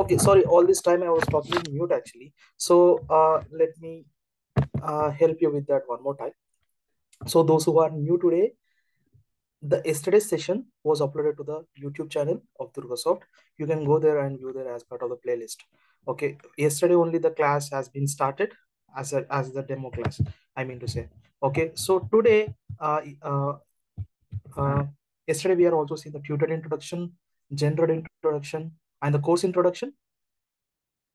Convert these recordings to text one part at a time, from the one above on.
Okay, sorry, all this time I was talking in mute actually. So let me help you with that one more time. So those who are new today, the yesterday's session was uploaded to the YouTube channel of DurgaSoft. You can go there and view there as part of the playlist. Okay, yesterday only the class has been started as the demo class, I mean to say. Okay, so today, yesterday we are also seeing the tutor introduction, general introduction, and the course introduction.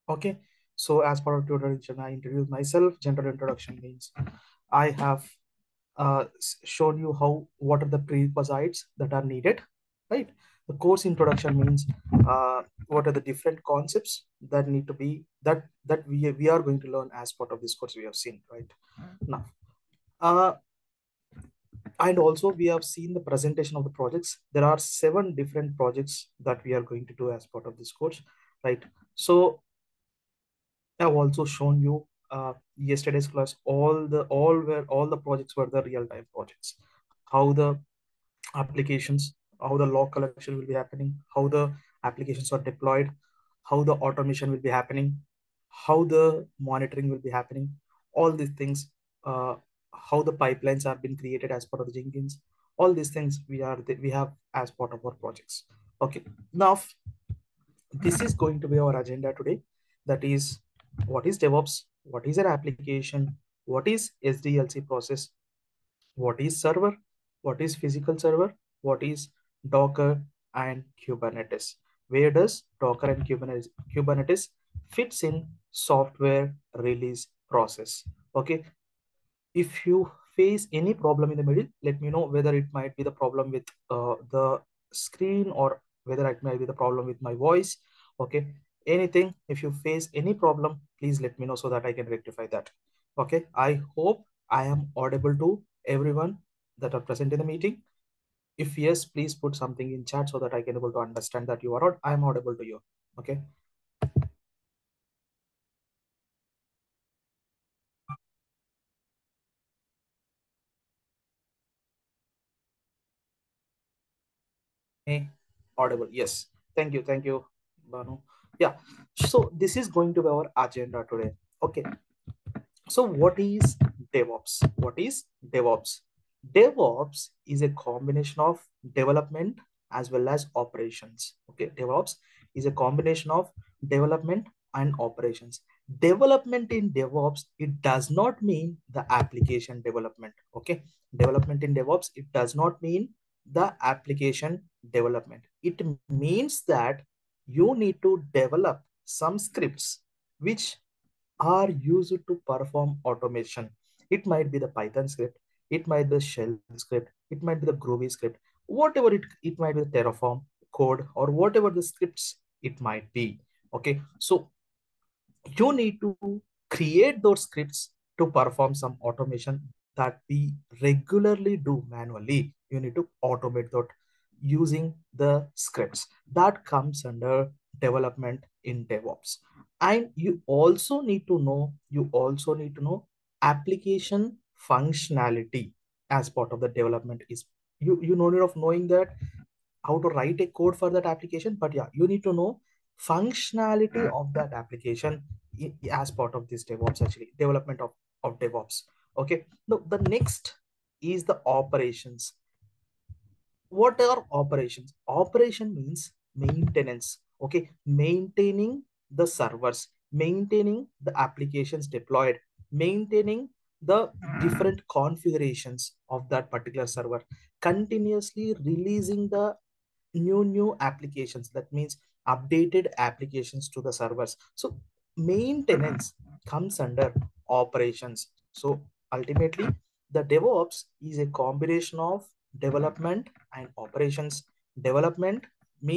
Okay, so as part of tutor introduction, I introduced myself. General introduction means I have shown you what are the prerequisites that are needed, right? The course introduction means what are the different concepts that need to be that we are going to learn as part of this course we have seen right now. And also we have seen the presentation of the projects. There are 7 different projects that we are going to do as part of this course, right? So I've also shown you yesterday's class, all the projects were the real-time projects, how the applications, how the log collection will be happening, how the applications are deployed, how the automation will be happening, how the monitoring will be happening, all these things, how the pipelines have been created as part of the Jenkins, all these things we have as part of our projects. Okay, now this is going to be our agenda today. That is, what is DevOps? What is an application? What is SDLC process? What is server? What is physical server? What is Docker and Kubernetes? Where does Docker and Kubernetes fits in software release process? Okay. If you face any problem in the middle, let me know whether it might be the problem with the screen or whether it might be the problem with my voice. Okay. Anything, if you face any problem, please let me know so that I can rectify that. Okay. I hope I am audible to everyone that are present in the meeting. If yes, please put something in chat so that I can able to understand that you are not, I am audible to you. Okay. Hey, audible. Yes. Thank you. Thank you, Banu. Yeah. So this is going to be our agenda today. Okay. So what is DevOps? What is DevOps? DevOps is a combination of development as well as operations. Okay. DevOps is a combination of development and operations. Development in DevOps, it does not mean the application development. Okay. Development in DevOps, it does not mean the application development. It means that you need to develop some scripts which are used to perform automation. It might be the Python script, it might be the shell script, it might be the Groovy script, whatever it might be, the Terraform code or whatever the scripts it might be. Okay, so you need to create those scripts to perform some automation that we regularly do manually. You need to automate that using the scripts. That comes under development in DevOps. And you also need to know application functionality as part of the development. Is you no need of knowing that how to write a code for that application, but yeah, you need to know functionality of that application as part of this DevOps, actually development of DevOps. Okay, now the next is the operations. What are operations? Operation means maintenance. Okay, maintaining the servers, maintaining the applications deployed, maintaining the different configurations of that particular server, continuously releasing the new applications. That means updated applications to the servers. So maintenance comes under operations. So ultimately, the DevOps is a combination of development and operations. Development in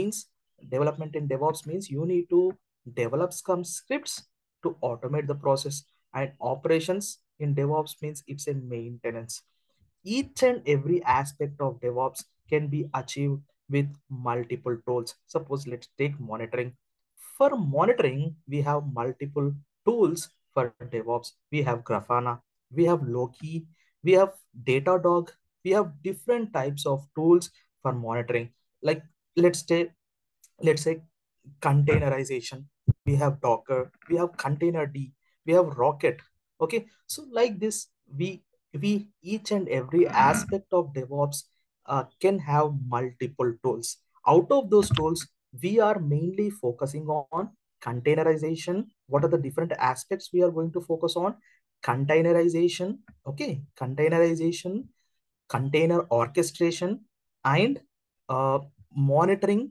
DevOps means you need to develop some scripts to automate the process, and operations in DevOps means it's a maintenance. Each and every aspect of DevOps can be achieved with multiple tools. Suppose let's take monitoring. For monitoring, we have multiple tools for DevOps. We have Grafana, we have Loki, we have Datadog. We have different types of tools for monitoring. Like let's say containerization. we have Docker, we have Containerd, we have Rocket. Okay, so like this, we each and every aspect of DevOps can have multiple tools. Out of those tools, we are mainly focusing on containerization. What are the different aspects we are going to focus on? Containerization, okay, containerization, container orchestration, and monitoring.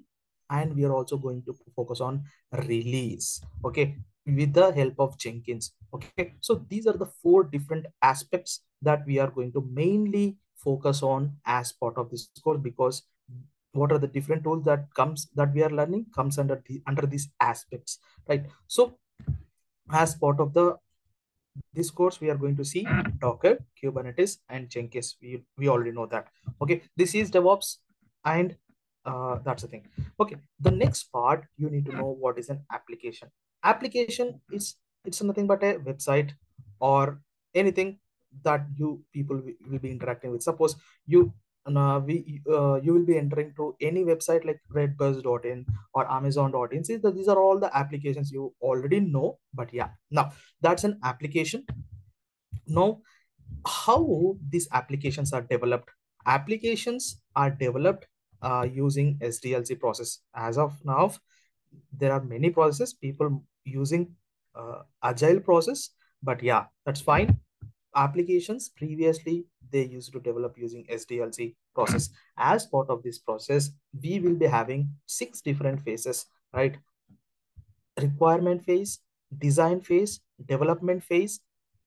And we are also going to focus on release, okay, with the help of Jenkins. Okay, so these are the four different aspects that we are going to mainly focus on as part of this course, because what are the different tools that we are learning comes under the, under these aspects, right? So as part of the this course, we are going to see Docker, Kubernetes, and Jenkins. We already know that. Okay, this is DevOps, and that's the thing. Okay, the next part, you need to know what is an application. Application is it's nothing but a website or anything that you people will be interacting with. Suppose you you will be entering to any website like redbus.in or amazon.in. See, these are all the applications you already know, but yeah, now that's an application. Now, how these applications are developed? Applications are developed using SDLC process. As of now, there are many processes, people using agile process, but yeah, that's fine. Applications previously they used to develop using SDLC process. As part of this process, we will be having 6 different phases, right? Requirement phase, design phase, development phase,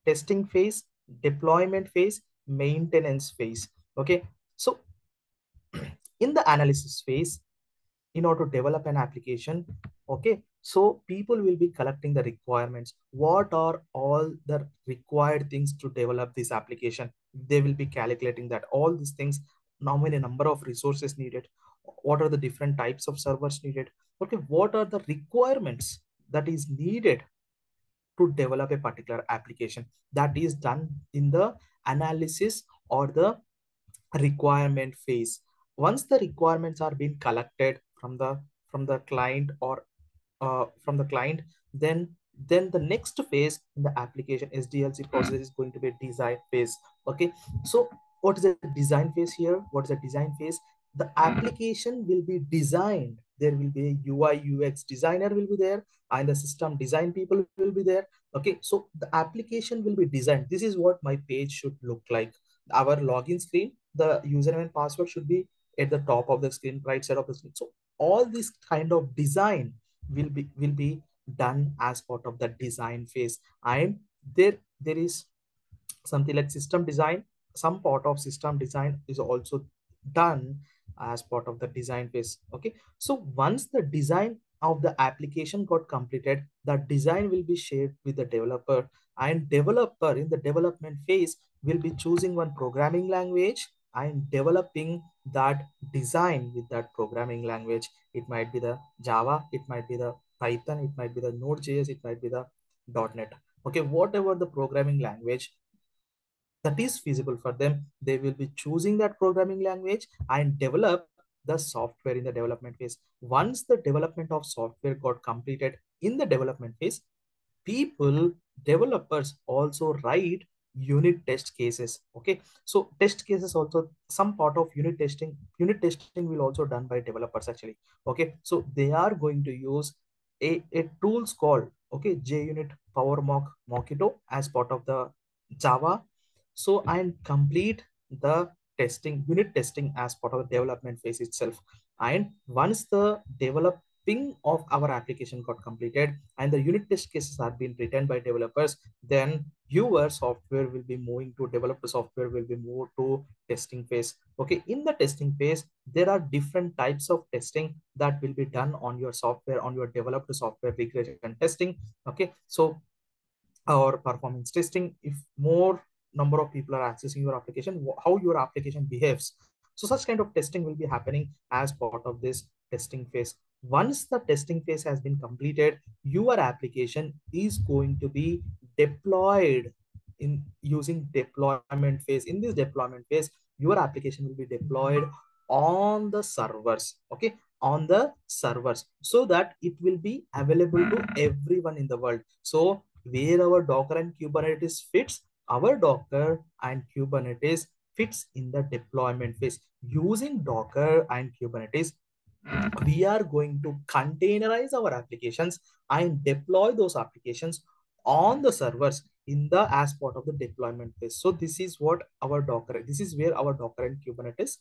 testing phase, deployment phase, maintenance phase. Okay, so in the analysis phase, in order to develop an application, okay, so people will be collecting the requirements. What are all the required things to develop this application? They will be calculating that all these things, how many number of resources needed, what are the different types of servers needed, okay, what are the requirements that is needed to develop a particular application. That is done in the analysis or the requirement phase. Once the requirements are being collected from the client or from the client, then the next phase in the application SDLC process is going to be design phase. Okay, so what is the design phase here? What is the design phase? The application will be designed. There will be a UI UX designer will be there, and the system design people will be there. Okay, so the application will be designed. This is what my page should look like. Our login screen, the username and password should be at the top of the screen, right side of the screen. So all this kind of design will be done as part of the design phase. And there is something like system design. Some part of system design is also done as part of the design phase. Okay, so once the design of the application got completed, that design will be shared with the developer, and developer in the development phase will be choosing one programming language and developing that design with that programming language. It might be the Java, it might be the Python, it might be the Node.js, it might be the .NET. Okay, whatever the programming language that is feasible for them, they will be choosing that programming language and develop the software in the development phase. Once the development of software got completed in the development phase, developers also write unit test cases. Okay, so test cases also, some part of unit testing will also done by developers actually. Okay, so they are going to use a tools called, okay, JUnit, PowerMock, Mockito as part of the Java. So and complete the testing, unit testing as part of the development phase itself. And once the developing of our application got completed and the unit test cases are being written by developers, then your software will be moving to develop the software will be moved to testing phase. Okay, in the testing phase, there are different types of testing that will be done on your software, on your developed software, regression testing. Okay, so our performance testing, if more number of people are accessing your application, how your application behaves. So such kind of testing will be happening as part of this testing phase. Once the testing phase has been completed, your application is going to be deployed in using deployment phase. In this deployment phase, your application will be deployed on the servers. Okay, on the servers so that it will be available to everyone in the world. So where our Docker and Kubernetes fits, our Docker and Kubernetes fits in the deployment phase. Using Docker and Kubernetes, we are going to containerize our applications and deploy those applications on the servers in the as part of the deployment phase. So this is what our Docker, this is where our Docker and Kubernetes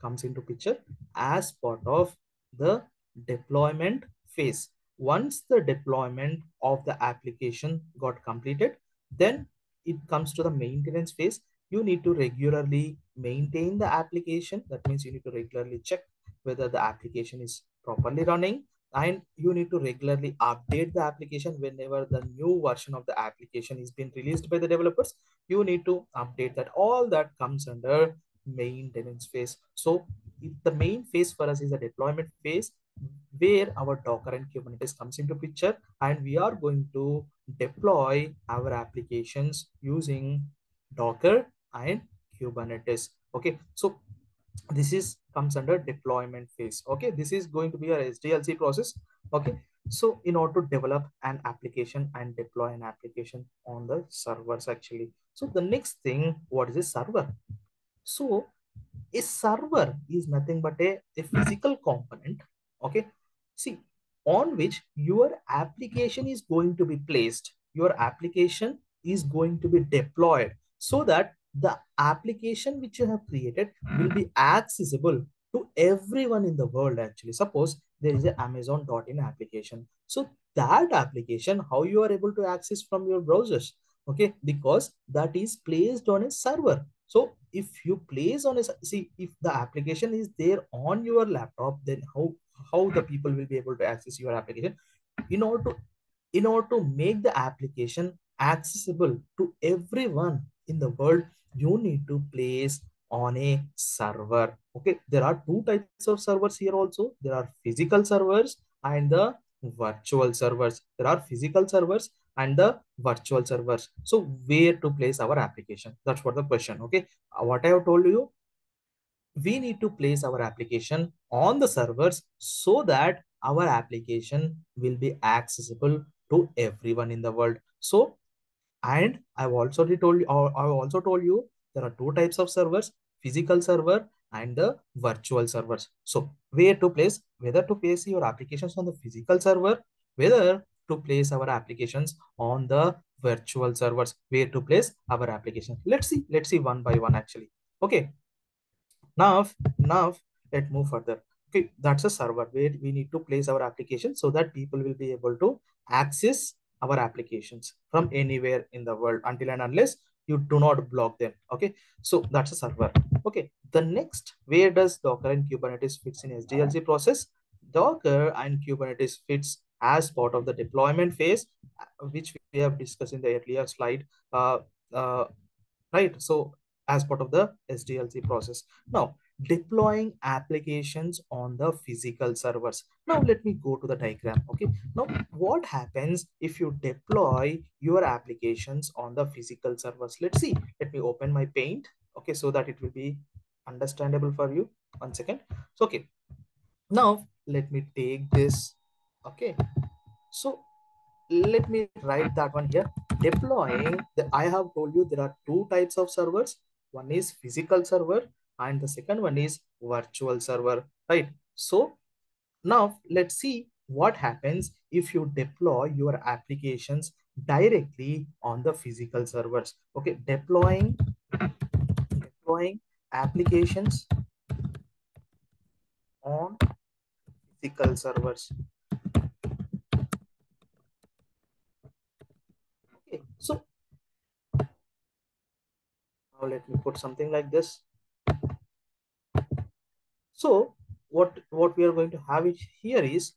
comes into picture as part of the deployment phase. Once the deployment of the application got completed, then it comes to the maintenance phase. You need to regularly maintain the application. That means you need to regularly check whether the application is properly running, and you need to regularly update the application. Whenever the new version of the application is being released by the developers, you need to update that. All that comes under maintenance phase. So the main phase for us is the deployment phase, where our Docker and Kubernetes comes into picture, and we are going to deploy our applications using Docker and Kubernetes. Okay, so this is comes under deployment phase. Okay, this is going to be our SDLC process. Okay, so in order to develop an application and deploy an application on the servers actually. So the next thing, what is a server? So a server is nothing but a physical component, okay, see, on which your application is going to be placed, your application is going to be deployed, so that the application which you have created will be accessible to everyone in the world actually. Suppose there is an amazon.in application. So that application, how you are able to access from your browsers? Okay, because that is placed on a server. So if you place on a, see, if the application is there on your laptop, then how the people will be able to access your application? In order to make the application accessible to everyone in the world, you need to place on a server. Okay, there are two types of servers here also. There are physical servers and the virtual servers. There are physical servers and the virtual servers. So where to place our application? That's what the question. Okay, what I have told you, we need to place our application on the servers so that our application will be accessible to everyone in the world. So, and I've also told you there are two types of servers, physical server and the virtual servers. So where to place, whether to place your applications on the physical server, whether to place our applications on the virtual servers, where to place our applications. Let's see one by one actually. Okay, now let's move further. Okay, that's a server where we need to place our application so that people will be able to access our applications from anywhere in the world, until and unless you do not block them. Okay, so that's a server. Okay, the next, where does Docker and Kubernetes fits in SDLC process? Docker and Kubernetes fits as part of the deployment phase, which we have discussed in the earlier slide, right? So as part of the SDLC process. Now, deploying applications on the physical servers. Now let me go to the diagram. Okay, now what happens if you deploy your applications on the physical servers? Let's see, let me open my Paint, okay, so that it will be understandable for you. One second. So okay, now let me take this. Okay, so let me write that one here. Deploying, I have told you there are two types of servers. One is physical server and the second one is virtual server, right? So now let's see what happens if you deploy your applications directly on the physical servers. Okay, deploying applications on physical servers. Okay, so now let me put something like this. So what we are going to have it here is,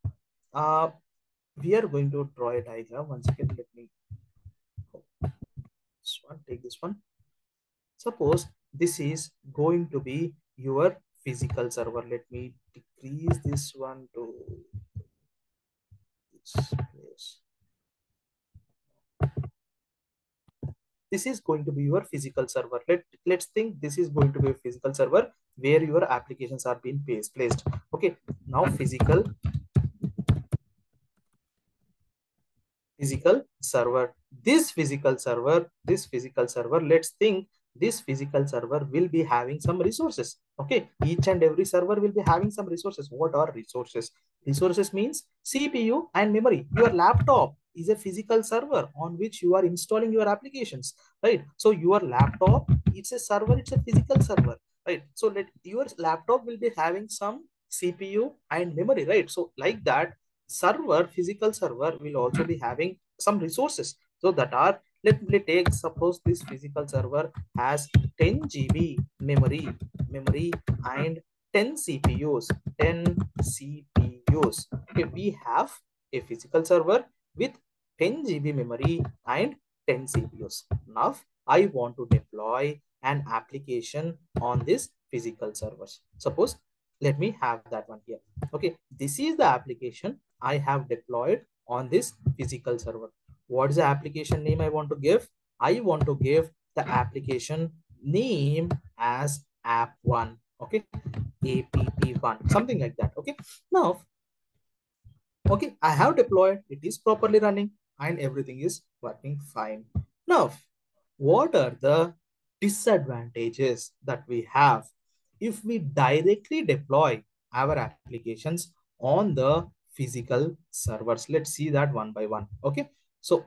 we are going to draw a diagram. One second, let me take this one. Suppose this is going to be your physical server. Let me decrease this one to this place. this is going to be your physical server. Let's think this is going to be a physical server where your applications are being placed. Okay, now physical server. This physical server, let's think this physical server will be having some resources. Okay, each and every server will be having some resources. What are resources? Resources means CPU and memory. Your laptop is a physical server on which you are installing your applications, right? So your laptop, it's a server, it's a physical server, right? So let your laptop will be having some CPU and memory, right? So like that, server, physical server will also be having some resources. So that are, let me take, suppose this physical server has 10 GB memory and 10 CPUs, 10 CPUs. Okay, we have a physical server with 10 GB memory and 10 CPUs. Now, I want to deploy an application on this physical server. Suppose, let me have that one here. Okay, this is the application I have deployed on this physical server. What is the application name I want to give? I want to give the application name as app1. Okay, app1, something like that. Okay, now, okay, I have deployed, it is properly running and everything is working fine. Now, what are the disadvantages that we have if we directly deploy our applications on the physical servers? Let's see that one by one. Okay, so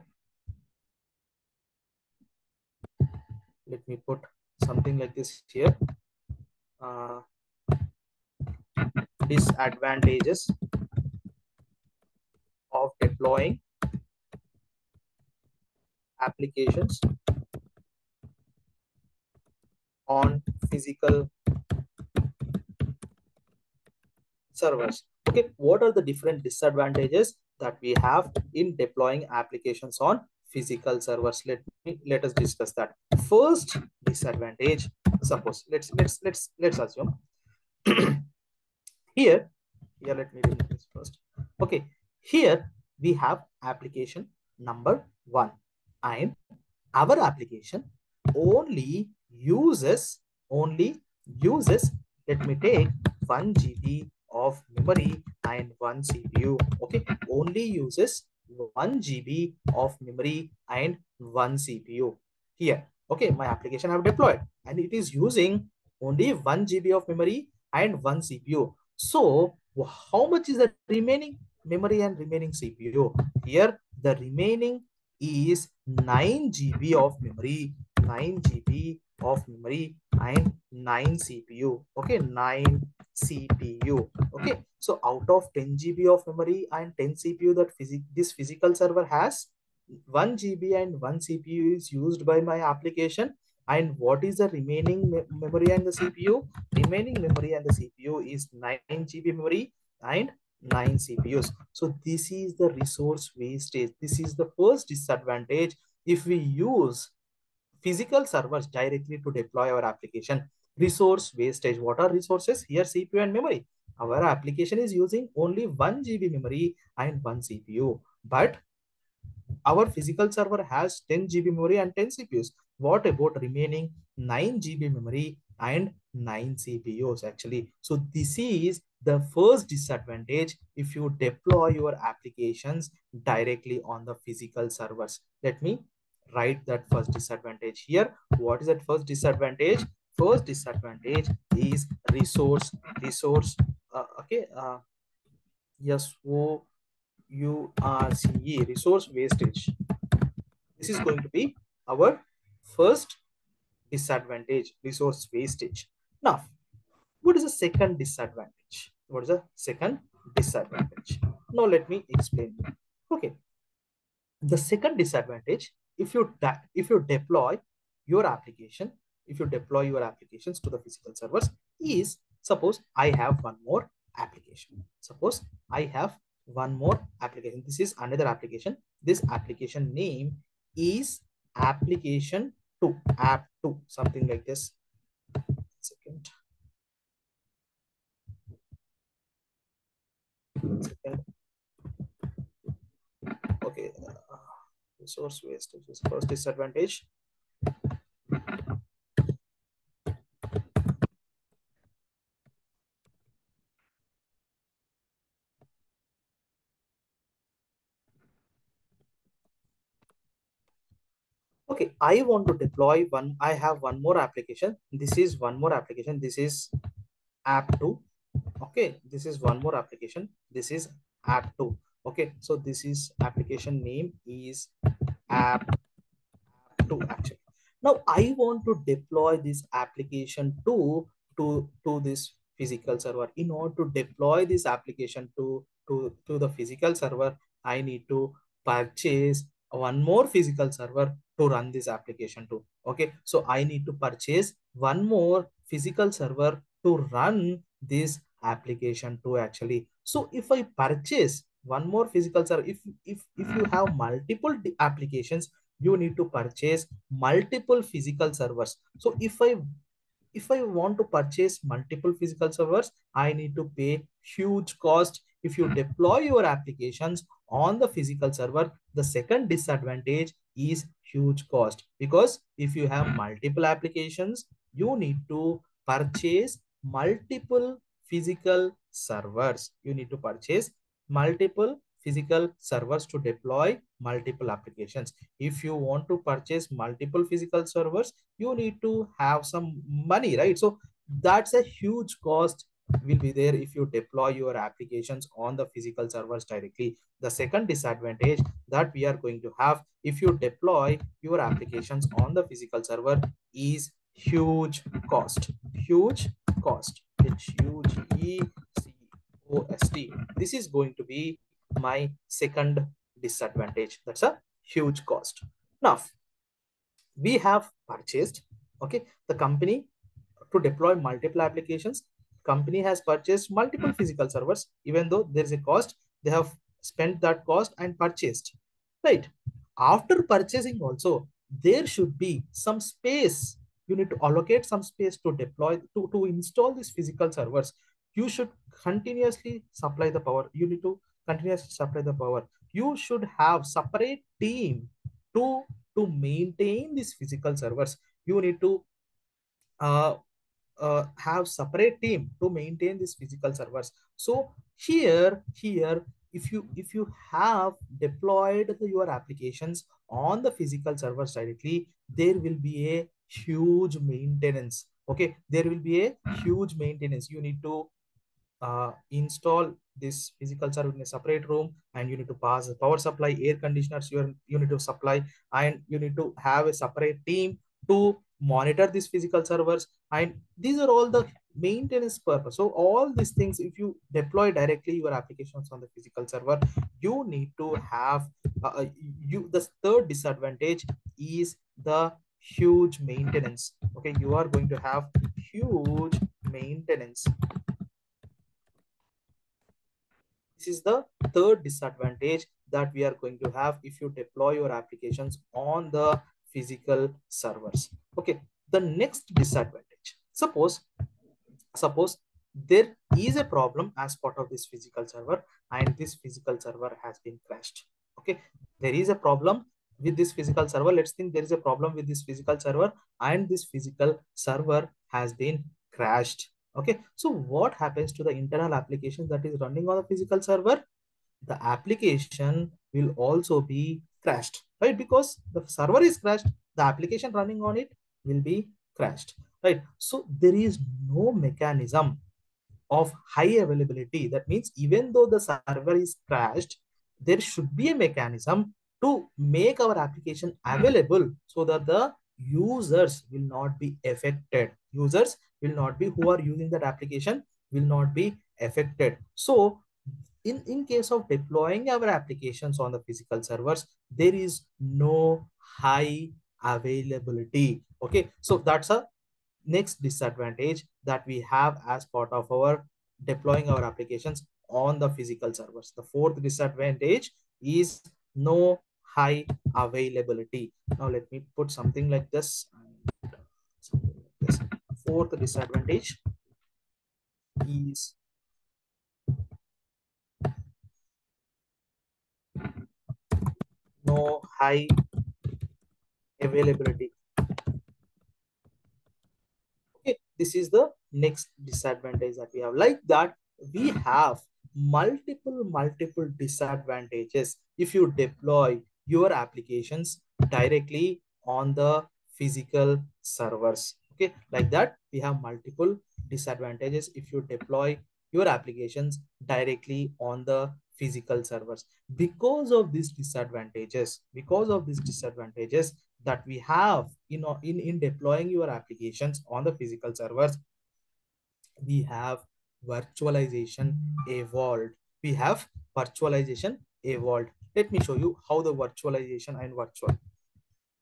let me put something like this here. Disadvantages of deploying applications on physical servers. Okay, what are the different disadvantages that we have in deploying applications on physical servers? Let us discuss that. First disadvantage, suppose let's assume here let me do this first. Okay, here we have application number 1 and our application only uses, let me take 1 GB of memory and 1 CPU. Okay, only uses 1 GB of memory and 1 CPU here. Okay, my application I have deployed and it is using only 1 GB of memory and 1 CPU. So how much is the remaining memory and remaining CPU? Here the remaining is 9 GB of memory, 9 GB of memory and 9 CPU. Okay, 9 CPU. Okay, so out of 10 GB of memory and 10 CPU that this physical server has, 1 GB and 1 CPU is used by my application. And what is the remaining memory and the CPU? Remaining memory and the CPU is 9 GB memory and 9 CPUs. So this is the resource wastage. This is the first disadvantage if we use physical servers directly to deploy our application. Resource wastage. What are resources? Here CPU and memory. Our application is using only 1 GB memory and 1 CPU. But our physical server has 10 GB memory and 10 CPUs. What about remaining 9 GB memory and 9 CPUs actually? So this is the first disadvantage if you deploy your applications directly on the physical servers. Let me write that first disadvantage here. What is that first disadvantage? First disadvantage is resource wastage. This is going to be our first disadvantage, resource wastage. Now, what is the second disadvantage? Now, let me explain. Okay, the second disadvantage, if you deploy your application, if you deploy your applications to the physical servers, is suppose I have one more application. This is another application. This application name is application 2, app2, something like this. Second. Okay, resource wastage is first disadvantage. okay, I want to deploy one, I have one more application. This is one more application. This is app2. Okay, this is one more application. This is app2. Okay, so this is application name is app2 actually. Now I want to deploy this application to this physical server. In order to deploy this application to the physical server, I need to purchase one more physical server to run this application to. Okay, so I need to purchase one more physical server to run this application to actually. So if I purchase one more physical server, if you have multiple applications, you need to purchase multiple physical servers. So if I want to purchase multiple physical servers, I need to pay huge cost. If you deploy your applications on the physical server, the second disadvantage is huge cost, because if you have multiple applications, you need to purchase multiple physical servers. You need to purchase multiple physical servers to deploy multiple applications. If you want to purchase multiple physical servers, you need to have some money, right? So that's a huge cost will be there if you deploy your applications on the physical servers directly. The second disadvantage that we are going to have if you deploy your applications on the physical server is huge cost. Huge cost. HUGE COST. This is going to be my second disadvantage. That's a huge cost. Now we have purchased, okay, the company to deploy multiple applications. Company has purchased multiple physical servers. Even though there is a cost, they have spent that cost and purchased, right? After purchasing also, there should be some space. You need to allocate some space to deploy, to install these physical servers. You should continuously supply the power. You need to continuously supply the power. You should have separate team to maintain these physical servers. You need to have separate team to maintain these physical servers. So here, if you have deployed your applications on the physical servers directly, there will be a huge maintenance. Okay, there will be a huge maintenance. You need to install this physical server in a separate room, and you need to pass the power supply, air conditioners, you need to supply, and you need to have a separate team to monitor these physical servers. And these are all the maintenance purpose. So all these things, if you deploy directly your applications on the physical server, you need to have the third disadvantage is the huge maintenance. Okay, you are going to have huge maintenance. This is the third disadvantage that we are going to have if you deploy your applications on the physical servers. Okay, the next disadvantage, suppose there is a problem as part of this physical server, and this physical server has been crashed. Okay, there is a problem with this physical server. Let's think there is a problem with this physical server, and this physical server has been crashed. Okay, so what happens to the internal application that is running on the physical server? The application will also be crashed, right? Because the server is crashed, the application running on it will be crashed, right? So there is no mechanism of high availability. That means even though the server is crashed, there should be a mechanism to make our application available so that the users will not be affected. Users will not be, who are using that application, will not be affected. So in case of deploying our applications on the physical servers, there is no high availability. Okay, so that's a next disadvantage that we have as part of our deploying our applications on the physical servers. The fourth disadvantage is no high availability. Now let me put something like this. Fourth disadvantage is no high availability. Okay, this is the next disadvantage that we have. Like that, we have multiple disadvantages if you deploy your applications directly on the physical servers. Okay, like that, we have multiple disadvantages if you deploy your applications directly on the physical servers. Because of these disadvantages that we have in deploying your applications on the physical servers, we have virtualization evolved. Let me show you how the virtualization and virtual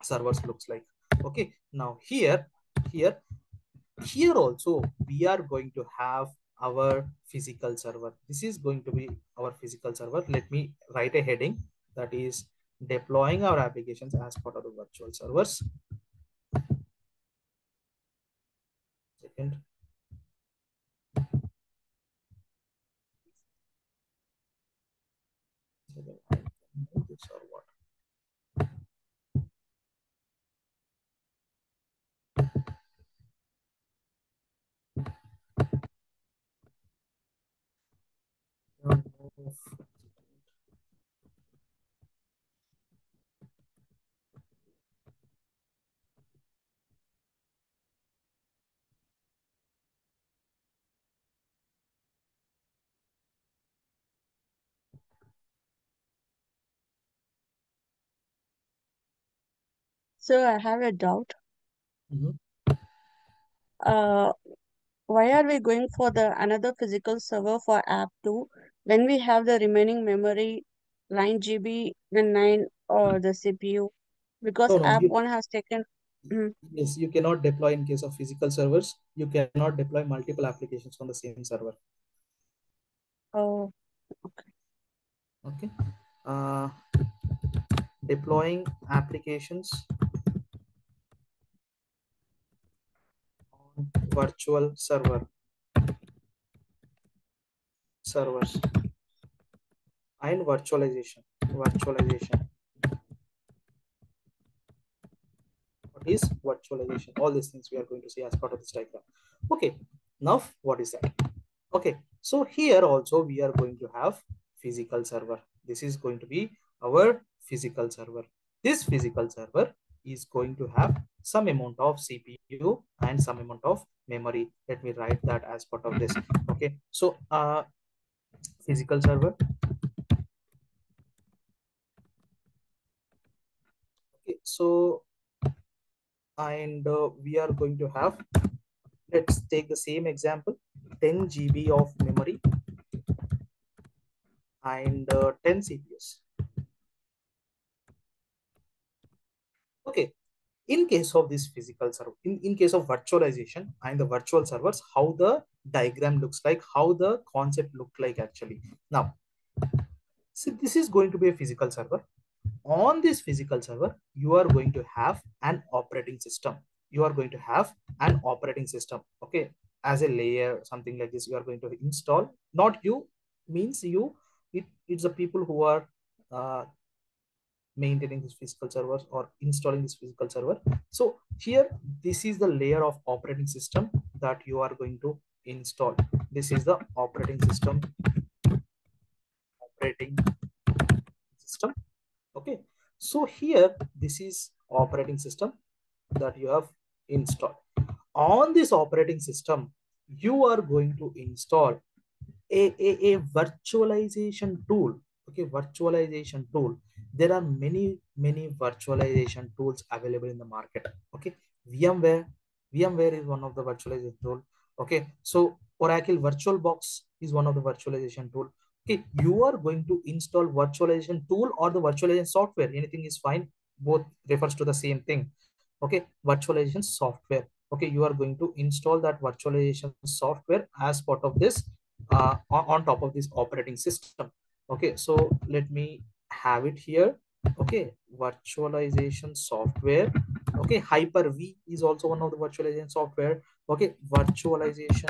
servers looks like. Okay, now here also we are going to have our physical server. This is going to be our physical server. Let me write a heading that is deploying our applications as part of the virtual servers. Second. So I have a doubt. Why are we going for another physical server for app 2 when we have the remaining memory, 9 GB and 9 or the CPU? Because app 1 has taken... Yes, you cannot deploy in case of physical servers. You cannot deploy multiple applications on the same server. Oh, okay. Okay. Deploying applications on virtual servers and virtualization. What is virtualization? All these things we are going to see as part of this diagram. Okay, now what is that? Okay, so here also we are going to have physical server. This is going to be our physical server. This physical server is going to have some amount of CPU and some amount of memory. Let me write that as part of this. Okay, so physical server. Okay, so we are going to have, let's take the same example, 10 GB of memory and 10 CPUs. Okay, in case of this physical server, in case of virtualization and the virtual servers, how the diagram looks like, how the concept looked like actually. Now, see, this is going to be a physical server. On this physical server, you are going to have an operating system. Okay, as a layer, something like this, you are going to install. Not you, means you, it's the people who are maintaining this physical servers or installing this physical server. So here, this is the layer of operating system that you are going to install. This is the operating system. Okay, so here, this is operating system that you have installed. On this operating system, you are going to install a virtualization tool. Okay, virtualization tool. There are many virtualization tools available in the market. Okay, VMware is one of the virtualization tool. Okay, so Oracle VirtualBox is one of the virtualization tool. Okay, you are going to install virtualization tool or the virtualization software. Anything is fine. Both refers to the same thing. Okay, virtualization software. Okay, you are going to install that virtualization software as part of this on top of this operating system. Okay, so let me have it here. Okay, virtualization software. Okay, Hyper-V is also one of the virtualization software. Okay, virtualization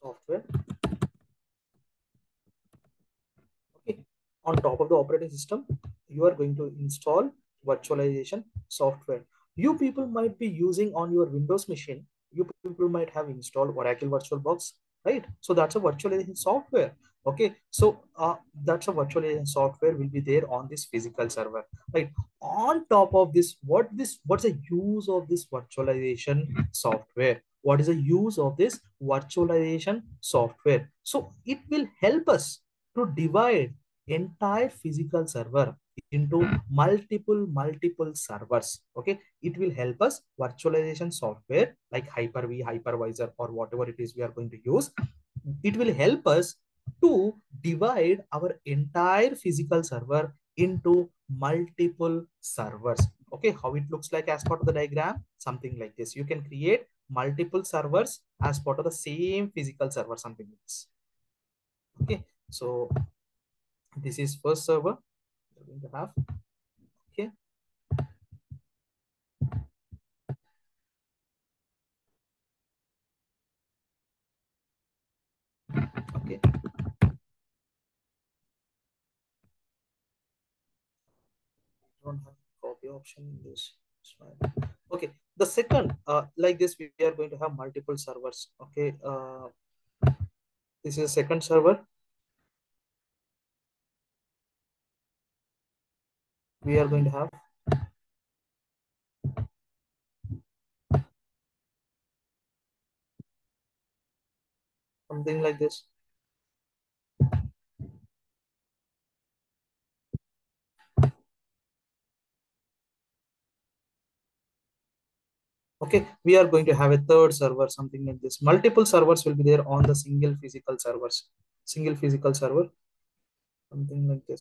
software. Okay, on top of the operating system, you are going to install virtualization software. You people might be using on your Windows machine. You people might have installed Oracle VirtualBox, right? So that's a virtualization software. Okay, so that's a virtualization software will be there on this physical server, right? On top of this, what's the use of this virtualization software? What is the use of this virtualization software? So it will help us to divide entire physical server into multiple servers. Okay, it will help us, virtualization software like Hyper-V, hypervisor, or whatever it is we are going to use. It will help us to divide our entire physical server into multiple servers. Okay, how it looks like as part of the diagram, something like this. You can create multiple servers as part of the same physical server, something like this. Okay, so this is first server we're going to have. Okay, don't have copy option in this. Okay, the second, like this, we are going to have multiple servers. Okay, this is the second server. We are going to have. Something like this. Okay, we are going to have a third server, something like this. Multiple servers will be there on the single physical servers, single physical server, something like this.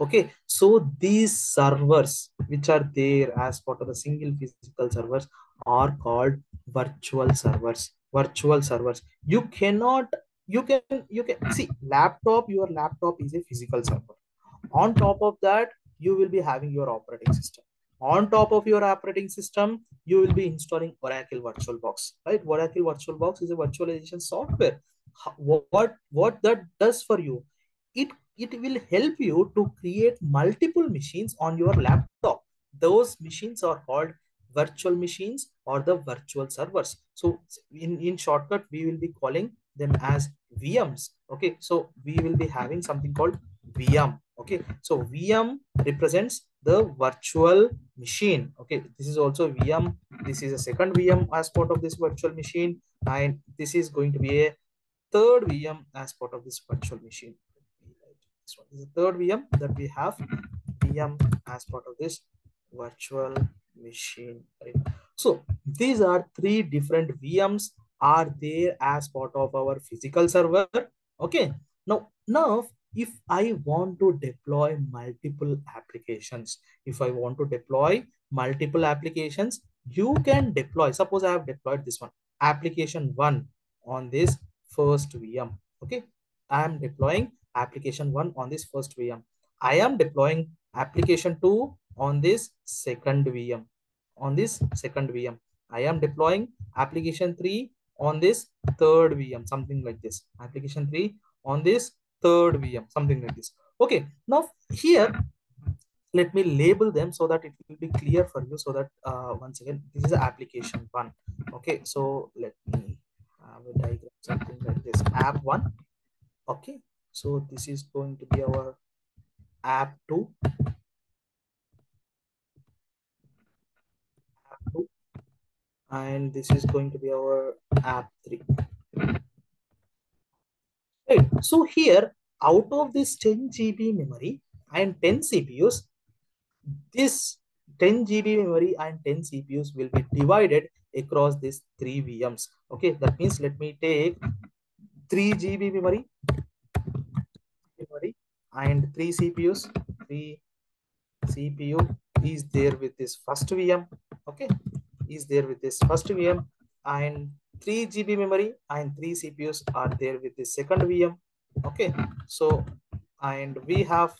Okay, so these servers which are there as part of the single physical servers are called virtual servers. Virtual servers. You cannot, you can see laptop, your laptop is a physical server. On top of that, you will be having your operating system. On top of your operating system, you will be installing Oracle VirtualBox, right? Oracle VirtualBox is a virtualization software. What that does for you, it will help you to create multiple machines on your laptop. Those machines are called virtual machines or the virtual servers. So in shortcut, we will be calling them as VMs. Okay, so we will be having something called VM. Okay, so VM represents the virtual machine. Okay, this is also VM. This is a second VM as part of this virtual machine, and this is going to be a third VM as part of this virtual machine. This one is the third VM that we have, VM as part of this virtual machine. Right? So these are three different VMs are there as part of our physical server. Okay, now if I want to deploy multiple applications, you can deploy. Suppose I have deployed this one, application one on this first VM. Okay, I am deploying application one on this first VM. I am deploying application two on this second VM. I am deploying application three on this third VM, something like this. Application three on this third VM, something like this. Okay, now here let me label them so that it will be clear for you, so that once again, this is application one. Okay, so let me have a diagram, something like this, app one. Okay, so this is going to be our app two. And this is going to be our app three. Right. So here, out of this 10 GB memory and 10 CPUs, this 10 GB memory and 10 CPUs will be divided across these three VMs. Okay, that means let me take 3 GB memory and 3 CPUs. 3 CPU is there with this first VM. Okay, is there with this first VM, and 3 GB memory and 3 CPUs are there with the second VM. Okay, so and we have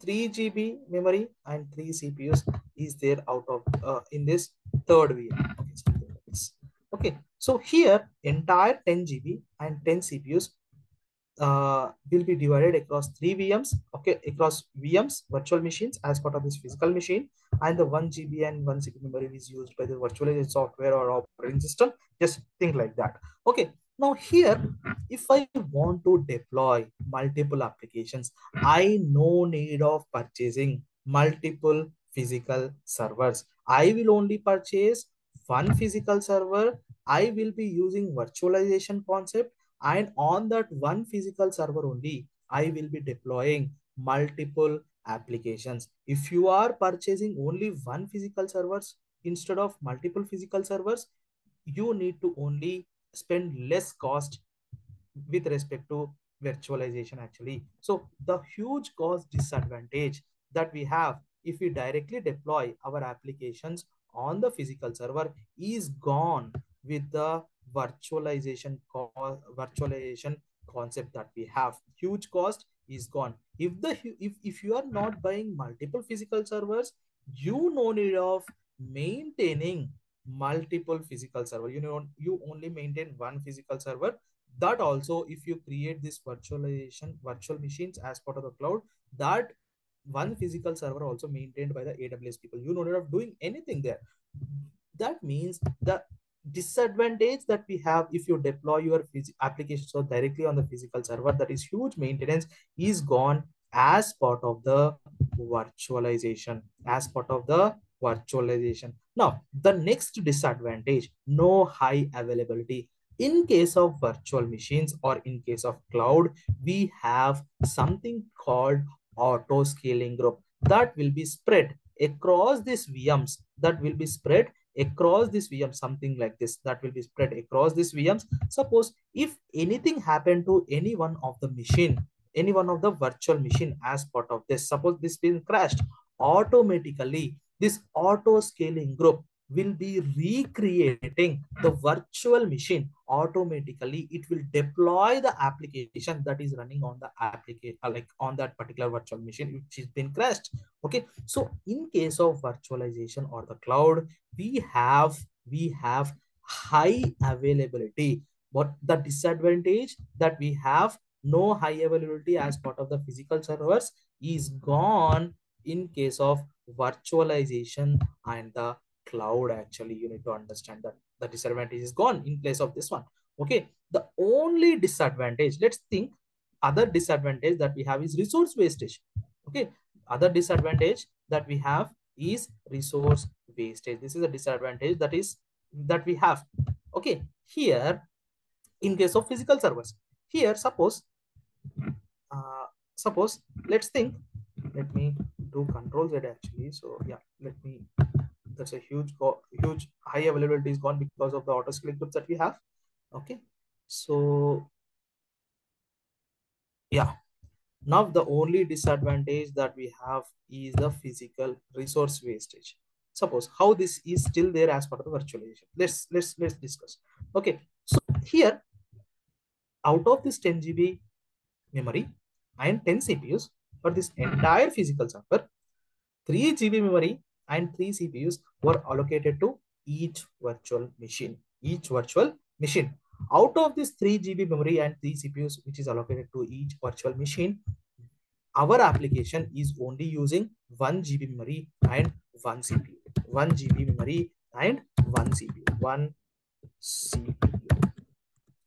3 GB memory and 3 CPUs is there out of in this third VM. Okay, so, here entire 10 GB and 10 CPUs will be divided across three VMs. Okay, across VMs, virtual machines as part of this physical machine, and the 1 GB and 1 CP memory is used by the virtualization software or operating system. Just think like that. Okay, Now here, if I want to deploy multiple applications, I no need of purchasing multiple physical servers. I will only purchase one physical server. I will be using virtualization concept, and on that one physical server only, I will be deploying multiple applications. If you are purchasing only one physical servers instead of multiple physical servers, you need to only spend less cost with respect to virtualization actually. So the huge cost disadvantage that we have if we directly deploy our applications on the physical server is gone with the virtualization concept that we have. Huge cost is gone. If you are not buying multiple physical servers, you no need of maintaining multiple physical server. You only maintain one physical server. That also, if you create this virtual machines as part of the cloud, that one physical server also maintained by the AWS people. You no need of doing anything there. That means the disadvantage that we have if you deploy your application so directly on the physical server, that is huge maintenance, is gone as part of the virtualization, Now, the next disadvantage, no high availability. In case of virtual machines or in case of cloud, we have something called auto scaling group that will be spread across these VMs, something like this, that will be spread across these VMs. Suppose if anything happened to any one of the machine, any one of the virtual machine as part of this, suppose this being crashed, automatically this auto scaling group will be recreating the virtual machine. Automatically it will deploy the application that is running on the application, like on that particular virtual machine which has been crashed. Okay, so in case of virtualization or the cloud, we have high availability, but the disadvantage that we have, no high availability as part of the physical servers, is gone in case of virtualization and the cloud. Actually, you need to understand that the disadvantage is gone in place of this one. Okay, the only disadvantage, let's think, other disadvantage that we have is resource wastage. Okay, other disadvantage that we have is resource wastage. This is a disadvantage that we have. Okay, here in case of physical servers, here suppose let's think, let me do control Z actually. So yeah, let me, that's a huge high availability is gone because of the auto scaling groups that we have. Okay, so yeah, now the only disadvantage that we have is the physical resource wastage. Suppose how this is still there as part of the virtualization. Let's discuss. Okay, so here out of this 10 GB memory and 10 CPUs for this entire physical server, 3 GB memory and 3 CPUs were allocated to each virtual machine. Out of this 3 GB memory and 3 CPUs which is allocated to each virtual machine, our application is only using 1 GB memory and 1 CPU. 1 GB memory and 1 CPU.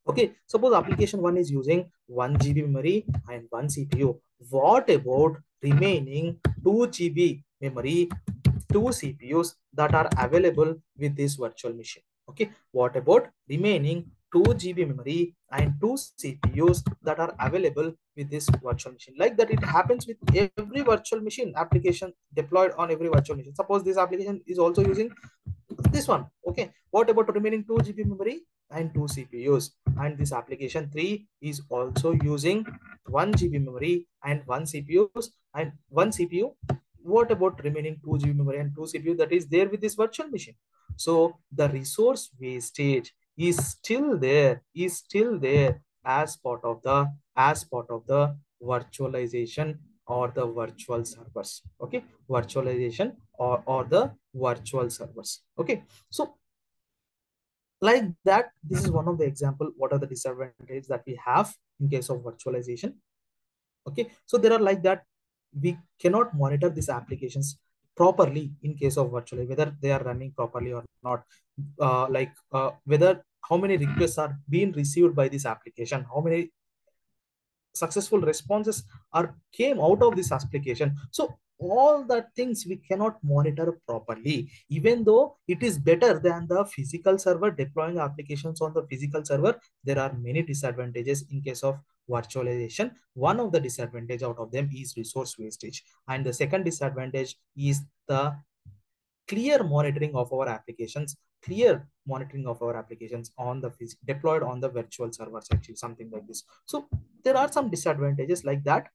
Okay, suppose application 1 is using 1 GB memory and 1 CPU. What about remaining 2 GB memory, 2 CPUs that are available with this virtual machine? Okay, what about remaining 2 GB memory and 2 CPUs that are available with this virtual machine? Like that, it happens with every virtual machine application deployed on every virtual machine. Suppose this application is also using this one. Okay, what about remaining 2 GB memory and 2 CPUs? And this application 3 is also using 1 GB memory and 1 CPUs and 1 CPU. What about remaining 2 GB memory and 2 CPU that is there with this virtual machine? So the resource wastage is still there as part of the virtualization or the virtual servers. Okay, virtualization or the virtual servers. Okay, so like that, this is one of the example. What are the disadvantages that we have in case of virtualization? Okay, so there are like that. We cannot monitor these applications properly in case of virtualization, whether they are running properly or not, whether how many requests are being received by this application, how many successful responses are came out of this application. So all that things we cannot monitor properly, even though it is better than the physical server. Deploying applications on the physical server, there are many disadvantages in case of virtualization. One of the disadvantages out of them is resource wastage, and the second disadvantage is the clear monitoring of our applications, on the deployed on the virtual servers, actually something like this. So there are some disadvantages like that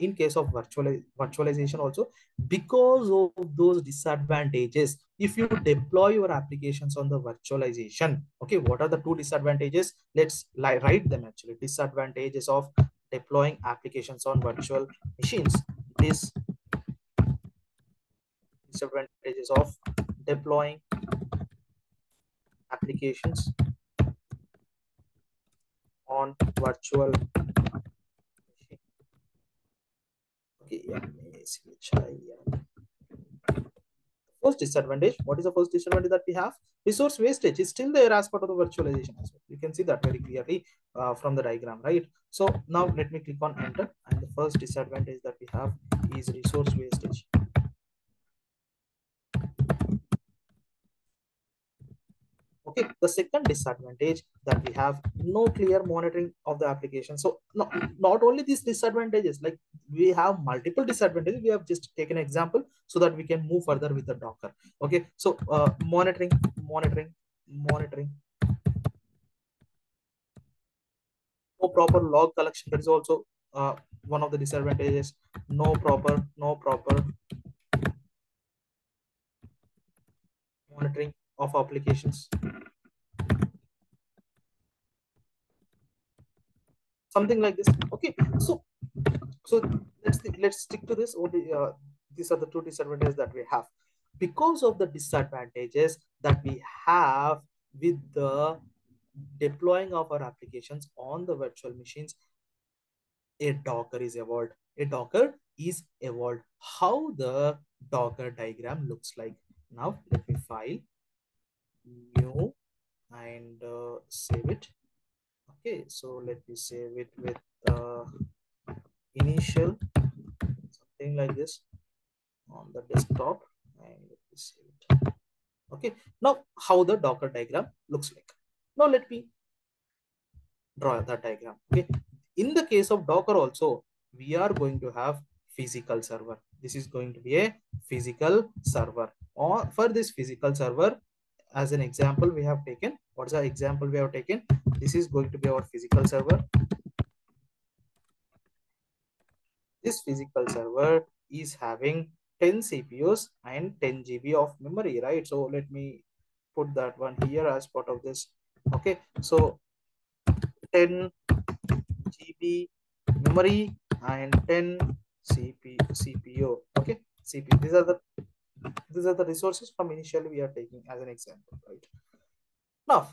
in case of virtualization also. Because of those disadvantages, if you deploy your applications on the virtualization, okay, what are the two disadvantages? Let's write them actually. Disadvantages of deploying applications on virtual machines. Disadvantages of deploying applications on virtual machine. First disadvantage, what is the first disadvantage that we have? Resource wastage is still there as part of the virtualization as well. You can see that very clearly from the diagram, right? So now let me click on enter, and the first disadvantage that we have is resource wastage. Okay, the second disadvantage that we have, no clear monitoring of the application. So not only these disadvantages, like we have multiple disadvantages. We have just taken an example so that we can move further with the Docker. Okay, so monitoring. No proper log collection. That is also one of the disadvantages. No proper monitoring of applications. Something like this. Okay, so let's stick to this. Only these are the two disadvantages that we have. Because of the disadvantages that we have with the deploying of our applications on the virtual machines, a Docker is evolved. How the Docker diagram looks like. Now let me file new and save it. Okay, so let me save it with initial, something like this, on the desktop, and let me save it. Okay, now how the Docker diagram looks like. Now let me draw that diagram. Okay, in the case of Docker also, we are going to have physical server. This is going to be a physical server. Or for this physical server, as an example we have taken, what's the example we have taken? This is going to be our physical server. This physical server is having 10 CPUs and 10 GB of memory, right? So let me put that one here as part of this. Okay, so 10 GB memory and 10 CPU. Okay, CPU. These are the resources from initially we are taking as an example, right? Now,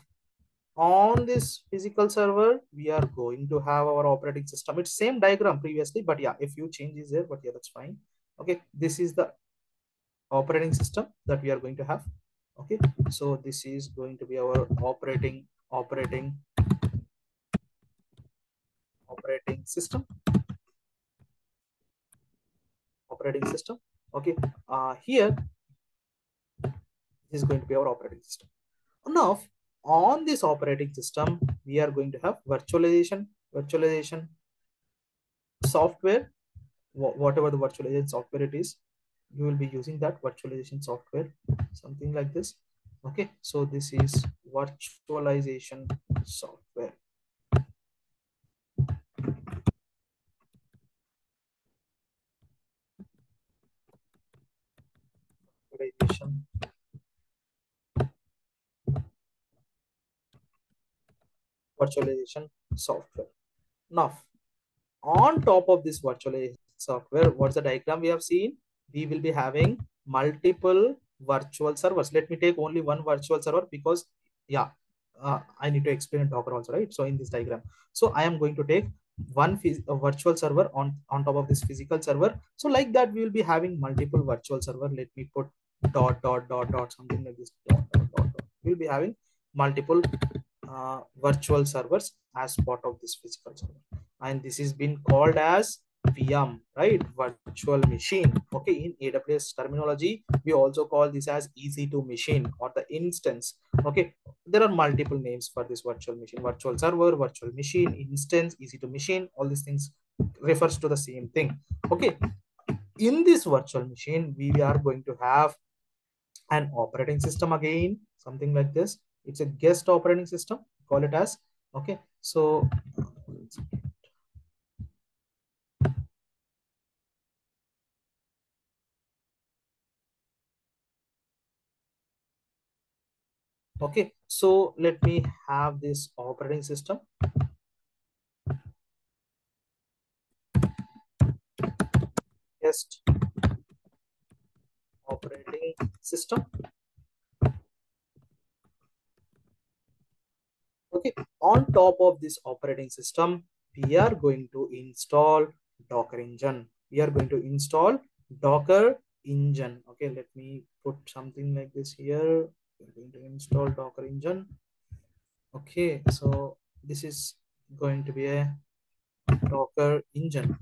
on this physical server, we are going to have our operating system. It's same diagram previously, but yeah, a few changes there, but yeah, that's fine. Okay, this is the operating system that we are going to have. Okay, so this is going to be our operating system. Okay, here is going to be our operating system. Now, on this operating system, we are going to have virtualization software, whatever the virtualization software it is, you will be using that virtualization software, something like this. Okay, so this is virtualization software. Virtualization software. Now, on top of this virtualization software, what's the diagram we have seen? We will be having multiple virtual servers. Let me take only one virtual server because, yeah, I need to explain Docker also, right? So in this diagram, so I am going to take one virtual server on top of this physical server. So like that, we will be having multiple virtual server. Let me put dot dot dot dot, something like this. Dot, dot, dot, dot. We'll be having multiple virtual servers as part of this physical server, and this is been called as VM, right? Virtual machine. Okay, in AWS terminology, we also call this as EC2 machine or the instance. Okay, there are multiple names for this virtual machine: virtual server, virtual machine, instance, EC2 machine. All these things refers to the same thing. Okay, in this virtual machine, we are going to have an operating system again, something like this. It's a guest operating system. Call it as okay. So okay, so let me have this operating system. Guest operating system. Okay, on top of this operating system, we are going to install Docker engine. We are going to install Docker engine. Okay, let me put something like this here. We're going to install Docker engine. Okay, so this is going to be a Docker engine.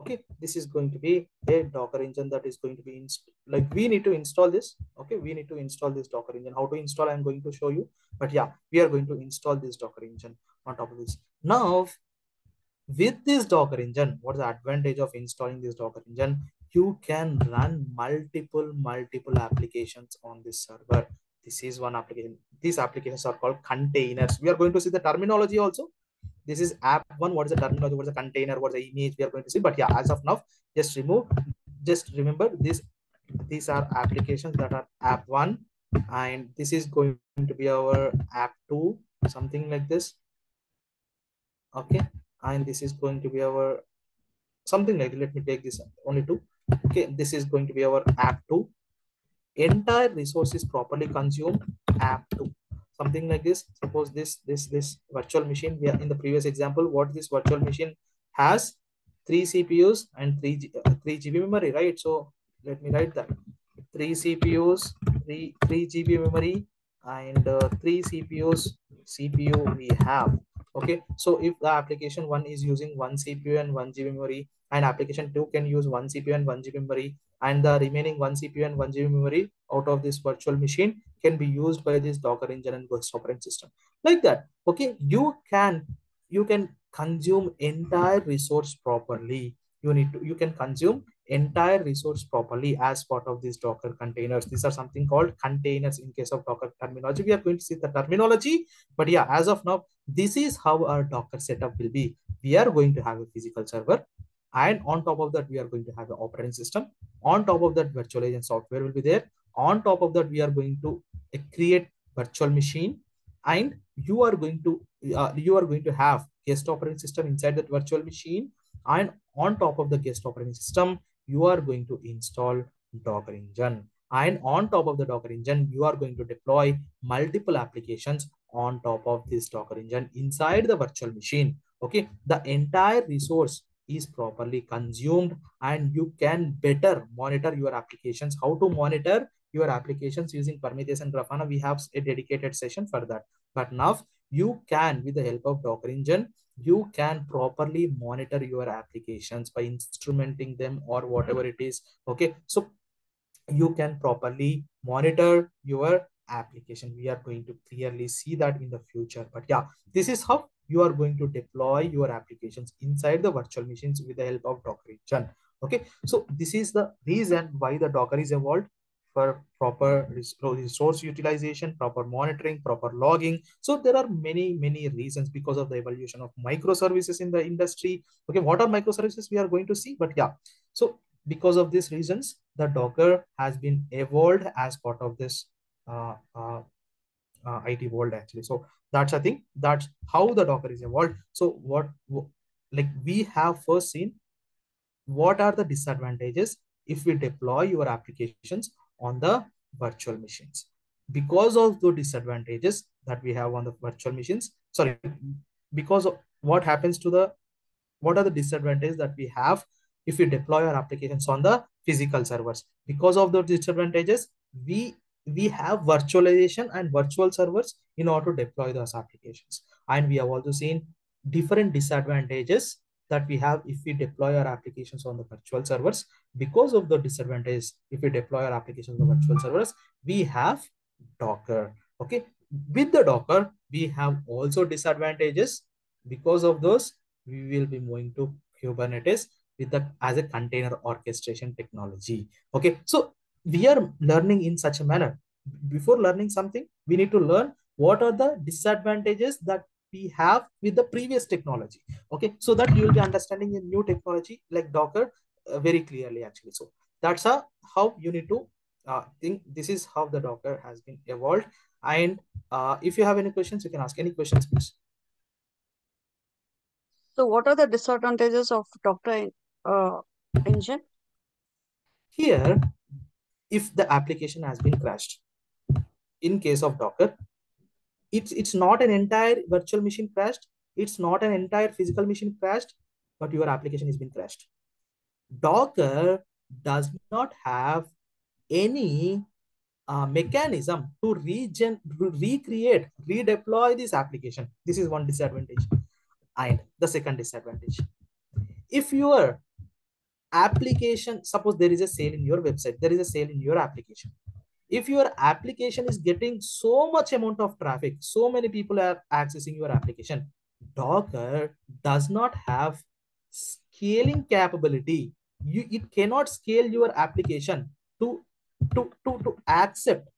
Okay, this is going to be a Docker engine that is going to be like we need to install this. Okay, we need to install this Docker engine. How to install, I'm going to show you. But yeah, we are going to install this Docker engine on top of this. Now, with this Docker engine, what's the advantage of installing this Docker engine? You can run multiple applications on this server. This is one application. These applications are called containers. We are going to see the terminology also. This is app one. What is the terminology? What is the container? What is the image? We are going to see. But yeah, as of now, just remember this. These are applications that are app one, and this is going to be our app two, something like this. Okay. And this is going to be our something like, let me take this only two. Okay, this is going to be our app two. Entire resource is properly consumed app two, something like this. Suppose this virtual machine, we are in the previous example, what this virtual machine has 3 CPUs and 3 GB memory, right? So let me write that 3 CPUs, 3 GB memory and 3 CPUs CPU we have. Okay, so if the application one is using 1 CPU and 1 GB memory, and application two can use 1 CPU and 1 GB memory, and the remaining 1 CPU and 1 GB memory out of this virtual machine can be used by this Docker engine and guest operating system, like that. Okay, you can consume entire resource properly. You can consume entire resource properly as part of these Docker containers. These are something called containers in case of Docker terminology. We are going to see the terminology, but yeah, as of now, this is how our Docker setup will be. We are going to have a physical server, and on top of that, we are going to have an operating system. On top of that, virtual agent software will be there. On top of that, we are going to create virtual machine, and you are going to have guest operating system inside that virtual machine. And on top of the guest operating system, you are going to install Docker engine. And on top of the Docker engine, you are going to deploy multiple applications on top of this Docker engine inside the virtual machine. Okay, the entire resource is properly consumed, and you can better monitor your applications. How to monitor your applications using Prometheus and Grafana? We have a dedicated session for that. But now you can, with the help of Docker engine, you can properly monitor your applications by instrumenting them or whatever it is. Okay, so you can properly monitor your application. We are going to clearly see that in the future. But yeah, this is how you are going to deploy your applications inside the virtual machines with the help of Docker engine. Okay, so this is the reason why the Docker is evolved for proper resource utilization, proper monitoring, proper logging. So there are many reasons because of the evolution of microservices in the industry. Okay, what are microservices? We are going to see. But yeah, so because of these reasons, the Docker has been evolved as part of this IT world actually. So that's a thing. That's how the Docker is evolved. So like we have first seen what are the disadvantages if we deploy your applications on the virtual machines. Because of the disadvantages that we have on the virtual machines, sorry, because of what happens to the, what are the disadvantages that we have if we deploy our applications on the physical servers. Because of those disadvantages, we have virtualization and virtual servers in order to deploy those applications. And we have also seen different disadvantages that we have if we deploy our applications on the virtual servers. Because of the disadvantages, if we deploy our applications on the virtual servers, we have Docker. Okay, with the Docker, we have also disadvantages. Because of those, we will be moving to Kubernetes with the as a container orchestration technology. Okay, so we are learning in such a manner. Before learning something, we need to learn what are the disadvantages that we have with the previous technology. Okay, so that you will be understanding a new technology like Docker very clearly actually. So that's how you need to think. This is how the Docker has been evolved. And if you have any questions, you can ask any questions, please. So what are the disadvantages of Docker engine? Here, if the application has been crashed, in case of Docker, it's not an entire virtual machine crashed, it's not an entire physical machine crashed, but your application has been crashed. Docker does not have any mechanism to recreate, redeploy this application. This is one disadvantage. And the second disadvantage, if your application, suppose there is a sale in your website, there is a sale in your application. If your application is getting so much amount of traffic, so many people are accessing your application, Docker does not have scaling capability. It cannot scale your application to accept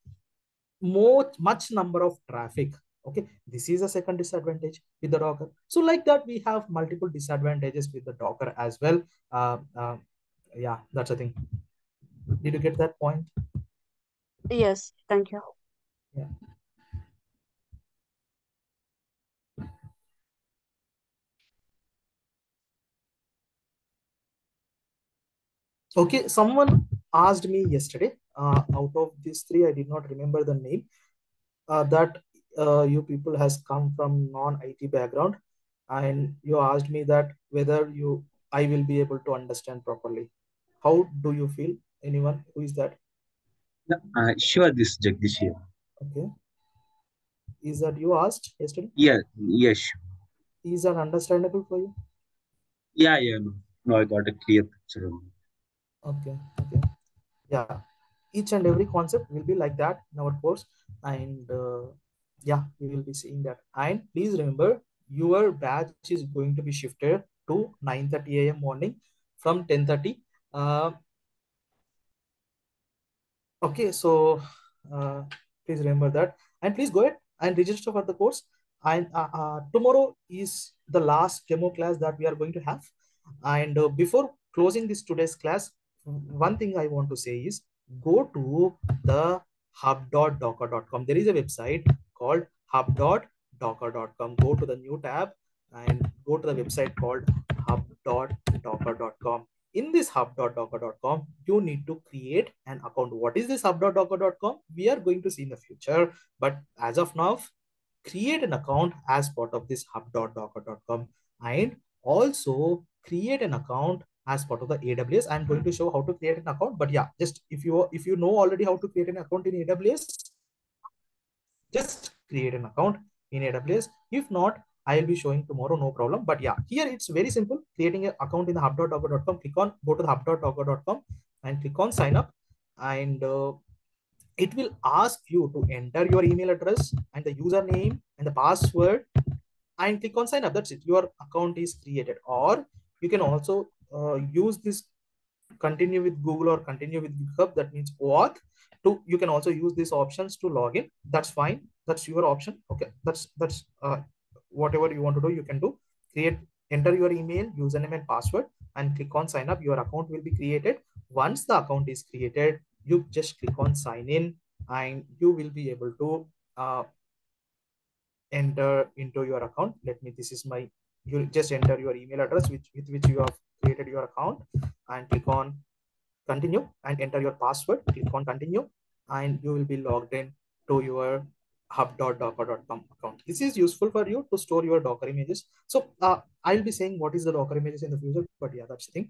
much number of traffic. Okay, this is a second disadvantage with the Docker. So like that, we have multiple disadvantages with the Docker as well. Yeah, that's the thing. Did you get that point? Yes, thank you. Yeah. Okay, someone asked me yesterday, out of these three, I did not remember the name, that you people has come from non-IT background, and you asked me that whether I will be able to understand properly. How do you feel? Anyone? Who is that? Sure, this Jagdish here. Okay. Is that you asked yesterday? Yeah, yes. Is that understandable for you? Yeah. No, I got a clear picture of it. Okay. Yeah. Each and every concept will be like that in our course. And yeah, we will be seeing that. And please remember, your batch is going to be shifted to 9:30 a.m. morning from 10:30. Okay, so please remember that, and please go ahead and register for the course. And tomorrow is the last demo class that we are going to have. And before closing this today's class, one thing I want to say is go to the hub.docker.com. There is a website called hub.docker.com. Go to the new tab and go to the website called hub.docker.com. In this hub.docker.com, you need to create an account. What is this hub.docker.com? We are going to see in the future, but as of now, create an account as part of this hub.docker.com, and also create an account as part of the AWS. I'm going to show how to create an account, but yeah, just if you know already how to create an account in AWS, just create an account in AWS. If not, I'll be showing tomorrow, no problem. But yeah, here it's very simple. Creating an account in the hub.docker.com, click on, go to the hub.docker.com and click on sign up. And it will ask you to enter your email address and the username and the password and click on sign up. That's it. Your account is created. Or you can also use this continue with Google or continue with GitHub. That means OAuth. You can also use these options to log in. That's fine. That's your option. Okay. That's whatever you want to do, you can do. Enter your email, username and password and click on sign up. Your account will be created. Once the account is created, you just click on sign in and you will be able to enter into your account. You just enter your email address with which you have created your account and click on continue and enter your password, click on continue, and you will be logged in to your hub.docker.com account. This is useful for you to store your Docker images. So I'll be saying what is the Docker images in the future, but yeah, that's the thing.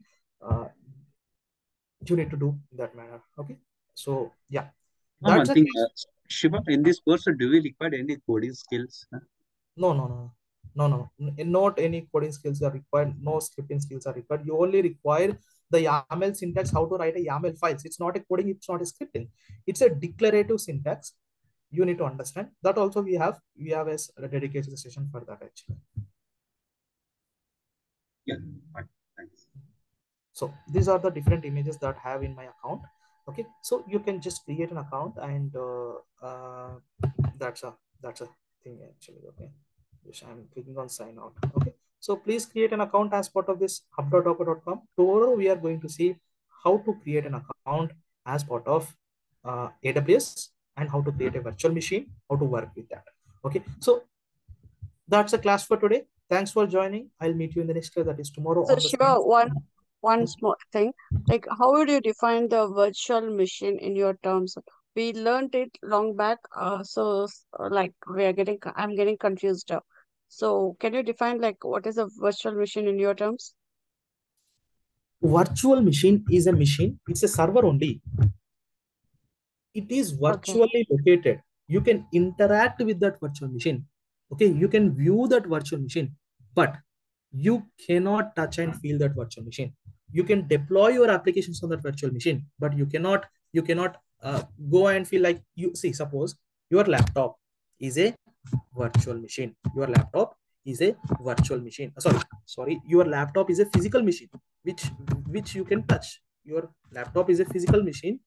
you need to do in that manner. Okay. So yeah. That's thing, Shiva, in this course, do we require any coding skills? No. Not any coding skills are required. No scripting skills are required. You only require the YAML syntax, how to write a YAML files. It's not a coding, it's not a scripting. It's a declarative syntax. You need to understand that also. We have a dedicated session for that actually. Yeah, fine. Thanks. So these are the different images that I have in my account. Okay, so you can just create an account and that's a thing actually. Okay, I'm clicking on sign out. Okay, so please create an account as part of this hub.docker.com. Tomorrow we are going to see how to create an account as part of AWS. And how to create a virtual machine, how to work with that. Okay, so that's the class for today. Thanks for joining. I'll meet you in the next class, that is tomorrow. So Shiva, one small thing, like how would you define the virtual machine in your terms? We learned it long back, like I'm getting confused. So can you define like what is a virtual machine in your terms? Virtual machine is a machine. It's a server only. It is virtually located. You can interact with that virtual machine. Okay, you can view that virtual machine, but you cannot touch and feel that virtual machine. You can deploy your applications on that virtual machine, but you cannot go and feel like you see. Suppose your laptop is a virtual machine. Your laptop is a virtual machine. Sorry. Your laptop is a physical machine which you can touch. Your laptop is a physical machine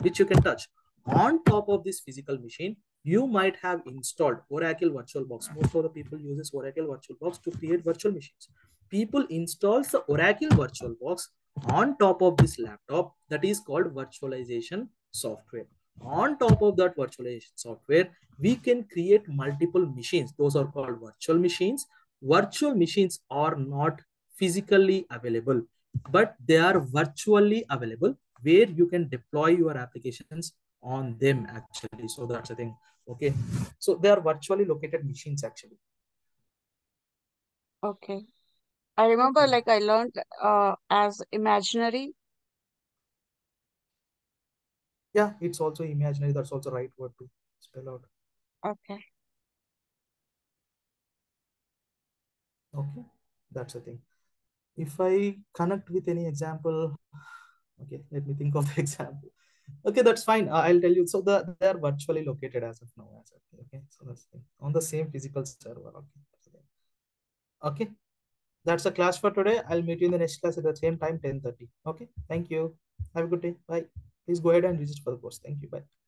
which you can touch. On top of this physical machine, you might have installed Oracle VirtualBox. Most of the people uses Oracle VirtualBox to create virtual machines. People install the Oracle VirtualBox on top of this laptop. That is called virtualization software. On top of that virtualization software, we can create multiple machines. Those are called virtual machines. Virtual machines are not physically available, but they are virtually available, where you can deploy your applications on them actually. So that's the thing. Okay, so they are virtually located machines actually. Okay, I remember like I learned as imaginary. Yeah, it's also imaginary. That's also right word to spell out. Okay, that's the thing. If I connect with any example. Okay, let me think of the example. Okay, that's fine. I'll tell you. So they are virtually located as of now. Okay, so that's on the same physical server. Okay, that's the class for today. I'll meet you in the next class at the same time, 10:30. Okay, thank you. Have a good day. Bye. Please go ahead and register for the course. Thank you. Bye.